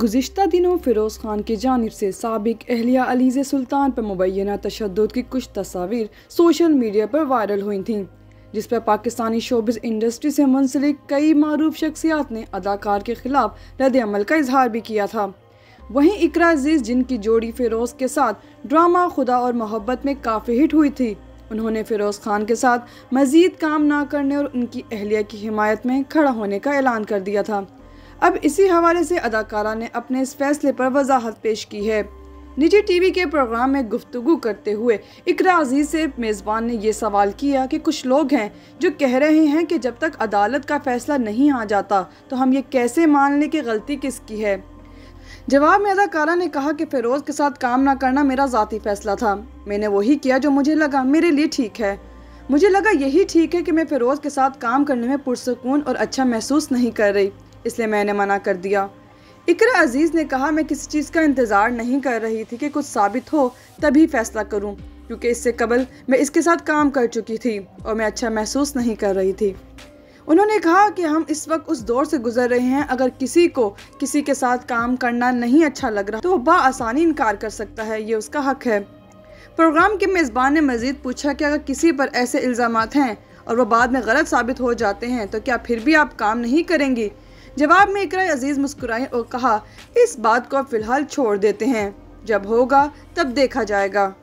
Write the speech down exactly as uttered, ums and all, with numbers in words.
गुज़िश्ता दिनों फ़िरोज़ ख़ान की जानिब से साबिक अहलिया अलीज़ा सुल्तान पर मुबैना तशद्दुद की कुछ तस्वीर सोशल मीडिया पर वायरल हुई थीं, जिस पर पाकिस्तानी शोबिज़ इंडस्ट्री से मुंसलिक कई मारूफ शख्सियात ने अदाकार के खिलाफ रद्द-ए-अमल का इजहार भी किया था। वहीं इकरा अजीज़, जिनकी जोड़ी फ़िरोज़ के साथ ड्रामा खुदा और मोहब्बत में काफ़ी हिट हुई थी, उन्होंने फ़िरोज़ ख़ान के साथ मज़ीद काम ना करने और उनकी अहलिया की हिमायत में खड़ा होने का ऐलान कर दिया था। अब इसी हवाले से अदाकारा ने अपने इस फैसले पर वजाहत पेश की है। निजी टीवी के प्रोग्राम में गुफ्तगू करते हुए इकरा अजीज से मेज़बान ने यह सवाल किया कि कुछ लोग हैं जो कह रहे हैं कि जब तक अदालत का फैसला नहीं आ जाता तो हम ये कैसे मान लें कि गलती किसकी है। जवाब में अदाकारा ने कहा कि फ़िरोज़ के साथ काम ना करना मेरा ज़ाती फ़ैसला था, मैंने वही किया जो मुझे लगा मेरे लिए ठीक है। मुझे लगा यही ठीक है कि मैं फ़िरोज़ के साथ काम करने में पुरसकून और अच्छा महसूस नहीं कर रही, इसलिए मैंने मना कर दिया। इकरा अजीज़ ने कहा, मैं किसी चीज़ का इंतज़ार नहीं कर रही थी कि कुछ साबित हो तभी फ़ैसला करूं, क्योंकि इससे कबल मैं इसके साथ काम कर चुकी थी और मैं अच्छा महसूस नहीं कर रही थी। उन्होंने कहा कि हम इस वक्त उस दौर से गुजर रहे हैं, अगर किसी को किसी के साथ काम करना नहीं अच्छा लग रहा तो वो बआसानी इनकार कर सकता है, ये उसका हक है। प्रोग्राम के मेज़बान ने मज़ीद पूछा कि अगर किसी पर ऐसे इल्ज़ामात हैं और वह बाद में गलत साबित हो जाते हैं तो क्या फिर भी आप काम नहीं करेंगी। जवाब में इकरा अजीज़ मुस्कुराई और कहा, इस बात को फ़िलहाल छोड़ देते हैं, जब होगा तब देखा जाएगा।